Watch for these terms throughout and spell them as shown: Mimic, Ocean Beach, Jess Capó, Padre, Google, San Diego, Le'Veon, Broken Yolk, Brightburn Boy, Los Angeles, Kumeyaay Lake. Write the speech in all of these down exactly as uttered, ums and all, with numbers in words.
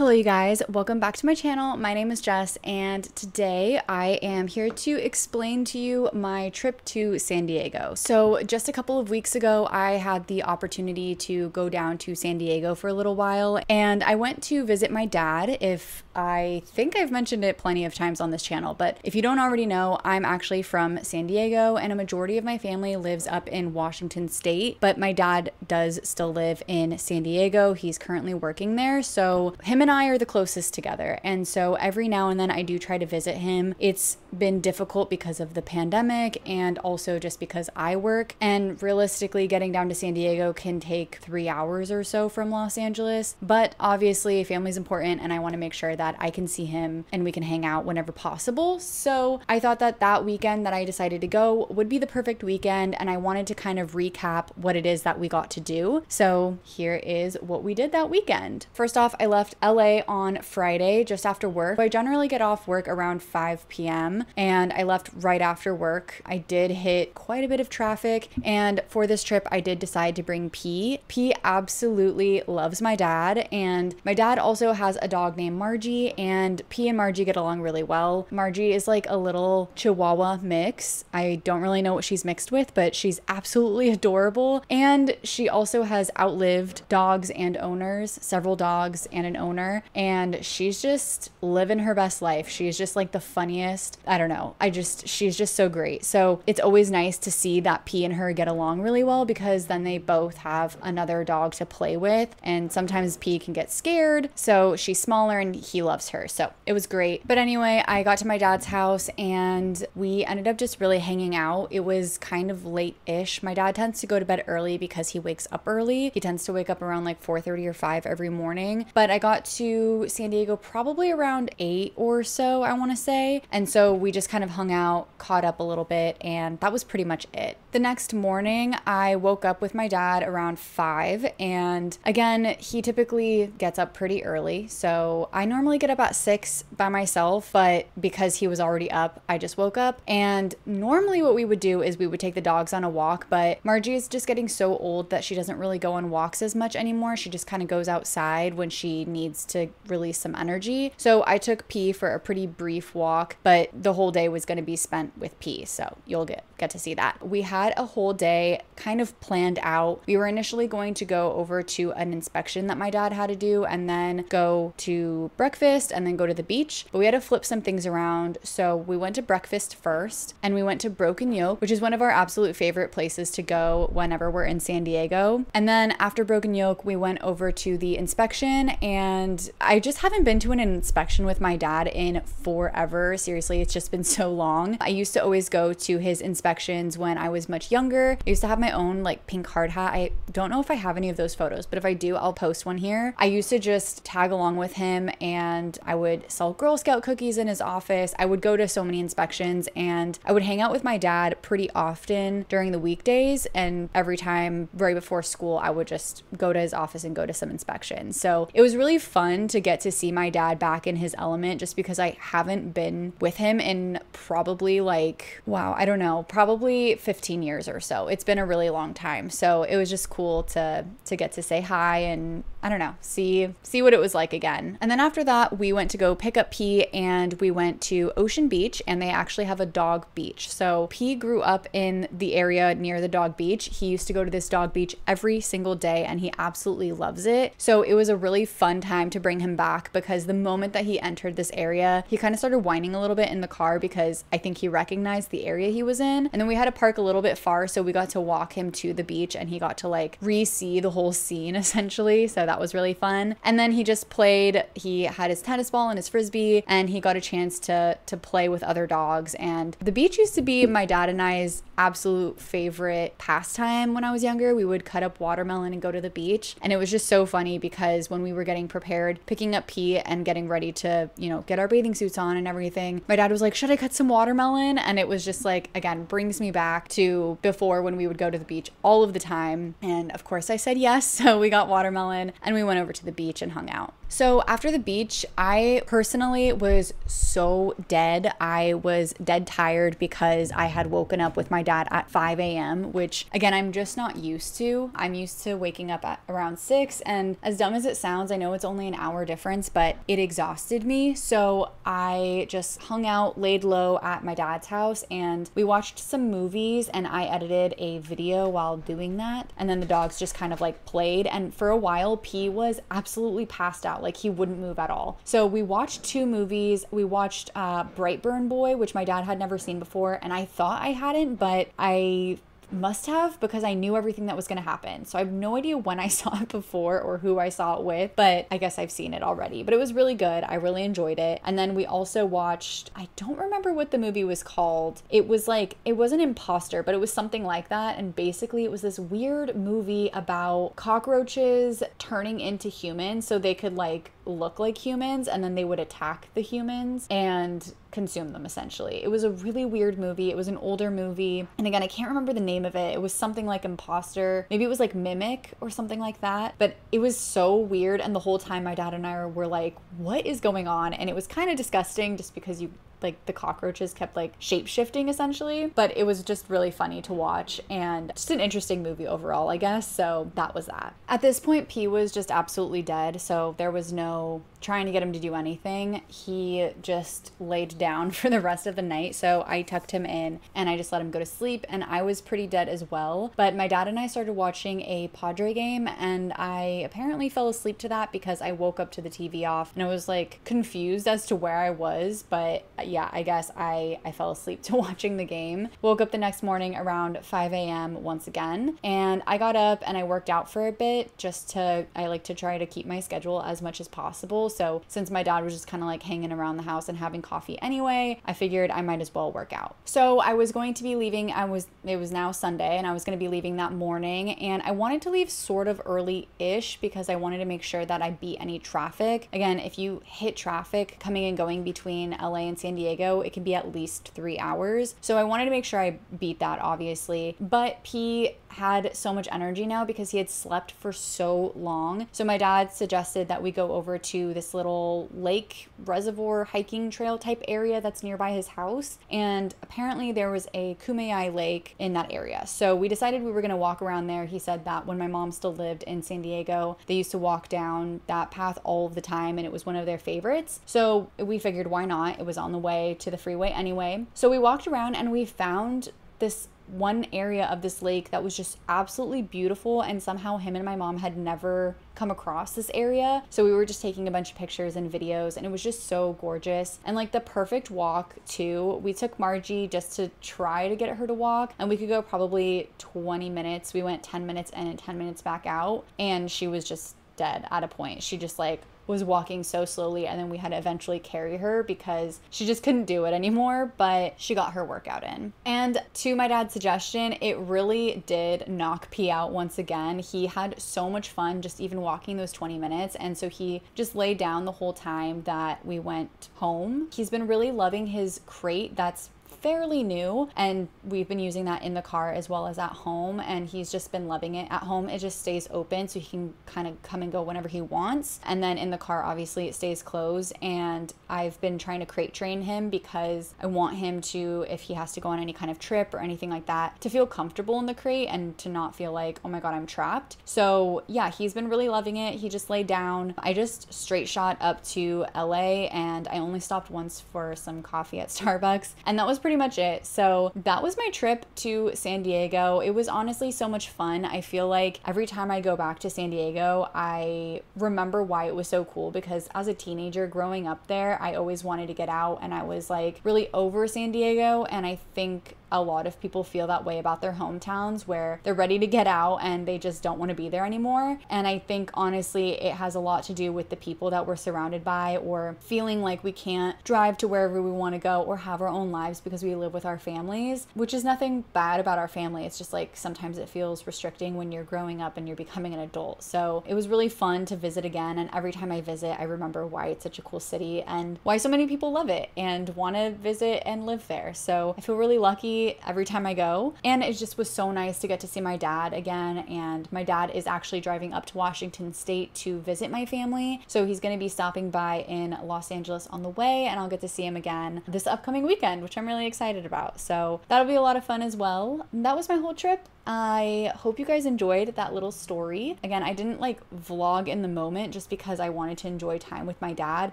Hello you guys, welcome back to my channel. My name is Jess and today I am here to explain to you my trip to San Diego. So just a couple of weeks ago I had the opportunity to go down to San Diego for a little while and I went to visit my dad. If I think I've mentioned it plenty of times on this channel, but if you don't already know, I'm actually from San Diego and a majority of my family lives up in Washington State, but my dad does still live in San Diego. He's currently working there, so him and I are the closest together, and so every now and then I do try to visit him. It's been difficult because of the pandemic and also just because I work, and realistically getting down to San Diego can take three hours or so from Los Angeles, but obviously family's important and I want to make sure that I can see him and we can hang out whenever possible. So I thought that that weekend that I decided to go would be the perfect weekend, and I wanted to kind of recap what it is that we got to do. So here is what we did that weekend. First off, I left L A on Friday just after work. I generally get off work around five p m and I left right after work. I did hit quite a bit of traffic, and for this trip I did decide to bring P. P absolutely loves my dad, and my dad also has a dog named Margie, and P and Margie get along really well. Margie is like a little Chihuahua mix. I don't really know what she's mixed with, but she's absolutely adorable, and she also has outlived dogs and owners, several dogs and an owner. And she's just living her best life. She's just like the funniest. I don't know. I just, she's just so great. So it's always nice to see that P and her get along really well, because then they both have another dog to play with. And sometimes P can get scared. So she's smaller and he loves her. So it was great. But anyway, I got to my dad's house and we ended up just really hanging out. It was kind of late-ish. My dad tends to go to bed early because he wakes up early. He tends to wake up around like four thirty or five every morning. But I got to to San Diego probably around eight or so, I want to say, and so we just kind of hung out, caught up a little bit, and that was pretty much it. The next morning I woke up with my dad around five, and again he typically gets up pretty early, so I normally get up at six by myself, but because he was already up I just woke up. And normally what we would do is we would take the dogs on a walk, but Margie is just getting so old that she doesn't really go on walks as much anymore. She just kind of goes outside when she needs to release some energy. So I took P for a pretty brief walk, but the whole day was going to be spent with P, so you'll get get to see that. We had a whole day kind of planned out. We were initially going to go over to an inspection that my dad had to do, and then go to breakfast, and then go to the beach, but we had to flip some things around. So we went to breakfast first, and we went to Broken Yolk, which is one of our absolute favorite places to go whenever we're in San Diego. And then after Broken Yolk we went over to the inspection, and And I just haven't been to an inspection with my dad in forever. Seriously, it's just been so long. I used to always go to his inspections when I was much younger. I used to have my own like pink hard hat. I don't know if I have any of those photos, but if I do, I'll post one here. I used to just tag along with him and I would sell Girl Scout cookies in his office. I would go to so many inspections and I would hang out with my dad pretty often during the weekdays, and every time right before school, I would just go to his office and go to some inspections. So it was really fun fun to get to see my dad back in his element, just because I haven't been with him in probably like, wow, I don't know, probably fifteen years or so. It's been a really long time. So it was just cool to to get to say hi and I don't know, see see what it was like again. And then after that, we went to go pick up P and we went to Ocean Beach, and they actually have a dog beach. So P grew up in the area near the dog beach. He used to go to this dog beach every single day and he absolutely loves it. So it was a really fun time to bring him back, because the moment that he entered this area, he kind of started whining a little bit in the car because I think he recognized the area he was in. And then we had to park a little bit far, so we got to walk him to the beach and he got to like re-see the whole scene essentially. So that was really fun. And then he just played, he had his tennis ball and his frisbee, and he got a chance to to play with other dogs. And the beach used to be my dad and I's absolute favorite pastime when I was younger. We would cut up watermelon and go to the beach, and it was just so funny because when we were getting prepared Prepared, picking up P and getting ready to, you know, get our bathing suits on and everything, my dad was like, should I cut some watermelon? And it was just like, again, brings me back to before when we would go to the beach all of the time. And of course I said yes, so we got watermelon. and we went over to the beach and hung out. So after the beach, I personally was so dead. I was dead tired because I had woken up with my dad at five A M, which again, I'm just not used to. I'm used to waking up at around six, and as dumb as it sounds, I know it's only an hour difference, but it exhausted me. So I just hung out, laid low at my dad's house, and we watched some movies, and I edited a video while doing that. And then the dogs just kind of like played. And for a while, P was absolutely passed out. Like he wouldn't move at all. So we watched two movies. We watched uh, Brightburn Boy, which my dad had never seen before. And I thought I hadn't, but I must have, because I knew everything that was going to happen. So I have no idea when I saw it before or who I saw it with, but I guess I've seen it already. But it was really good. I really enjoyed it. And then we also watched, I don't remember what the movie was called. It was like, it wasn't Imposter, but it was something like that. And basically it was this weird movie about cockroaches turning into humans so they could like look like humans, and then they would attack the humans and consume them essentially. It was a really weird movie. It was an older movie, and again, I can't remember the name of it. It was something like Imposter. Maybe it was like Mimic or something like that, but it was so weird, and the whole time my dad and I were like, what is going on? And it was kind of disgusting just because you like the cockroaches kept like shape-shifting essentially, but it was just really funny to watch and just an interesting movie overall, I guess. So that was that. At this point, P was just absolutely dead, so there was no trying to get him to do anything. He just laid down for the rest of the night, so I tucked him in and I just let him go to sleep, and I was pretty dead as well. But my dad and I started watching a Padre game, and I apparently fell asleep to that because I woke up to the T V off, and I was like confused as to where I was, but yeah, I guess I, I fell asleep to watching the game. Woke up the next morning around five A M once again, and I got up and I worked out for a bit just to, I like to try to keep my schedule as much as possible. So since my dad was just kind of like hanging around the house and having coffee anyway, I figured I might as well work out. So I was going to be leaving, I was, it was now Sunday, and I was going to be leaving that morning, and I wanted to leave sort of early-ish because I wanted to make sure that I beat any traffic. Again, if you hit traffic coming and going between L A and San Diego, Diego, it can be at least three hours. So I wanted to make sure I beat that, obviously. But P had so much energy now because he had slept for so long. So my dad suggested that we go over to this little lake reservoir hiking trail type area that's nearby his house. And apparently there was a Kumeyaay Lake in that area. So we decided we were going to walk around there. He said that when my mom still lived in San Diego, they used to walk down that path all the time, and it was one of their favorites. So we figured, why not? It was on the way to the freeway anyway. So we walked around and we found this one area of this lake that was just absolutely beautiful, and somehow him and my mom had never come across this area. So we were just taking a bunch of pictures and videos, and it was just so gorgeous and like the perfect walk too. We took Margie just to try to get her to walk, and we could go probably twenty minutes. We went ten minutes in and ten minutes back out, and she was just dead at a point. She just like was walking so slowly, and then we had to eventually carry her because she just couldn't do it anymore, but she got her workout in. And to my dad's suggestion, it really did knock P out once again. He had so much fun just even walking those twenty minutes, and so he just lay down the whole time that we went home. He's been really loving his crate that's fairly new, and we've been using that in the car as well as at home, and he's just been loving it. At home, it just stays open so he can kind of come and go whenever he wants, and then in the car obviously it stays closed. And I've been trying to crate train him because I want him to, if he has to go on any kind of trip or anything like that, to feel comfortable in the crate and to not feel like, oh my god, I'm trapped. So yeah, he's been really loving it. He just lay down. I just straight shot up to L A, and I only stopped once for some coffee at Starbucks, and that was pretty much it. So that was my trip to San Diego. It was honestly so much fun. I feel like every time I go back to San Diego, I remember why it was so cool, because as a teenager growing up there, I always wanted to get out, and I was like really over San Diego. And I think a lot of people feel that way about their hometowns, where they're ready to get out and they just don't want to be there anymore. And I think honestly it has a lot to do with the people that we're surrounded by, or feeling like we can't drive to wherever we want to go or have our own lives because because we live with our families, which is nothing bad about our family. It's just like sometimes it feels restricting when you're growing up and you're becoming an adult. So it was really fun to visit again. And every time I visit, I remember why it's such a cool city and why so many people love it and want to visit and live there. So I feel really lucky every time I go. And it just was so nice to get to see my dad again. And my dad is actually driving up to Washington State to visit my family. So he's going to be stopping by in Los Angeles on the way, and I'll get to see him again this upcoming weekend, which I'm really excited about. So that'll be a lot of fun as well. And that was my whole trip. I hope you guys enjoyed that little story. Again, I didn't like vlog in the moment just because I wanted to enjoy time with my dad,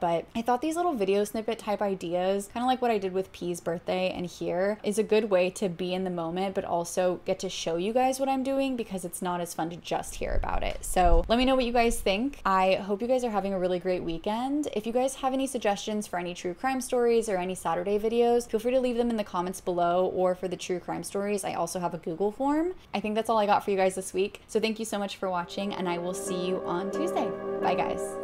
but I thought these little video snippet type ideas, kind of like what I did with P's birthday and here, is a good way to be in the moment, but also get to show you guys what I'm doing because it's not as fun to just hear about it. So let me know what you guys think. I hope you guys are having a really great weekend. If you guys have any suggestions for any true crime stories or any Saturday videos, feel free to leave them in the comments below, or for the true crime stories, I also have a Google form. I think that's all I got for you guys this week. So thank you so much for watching, and I will see you on Tuesday. Bye guys.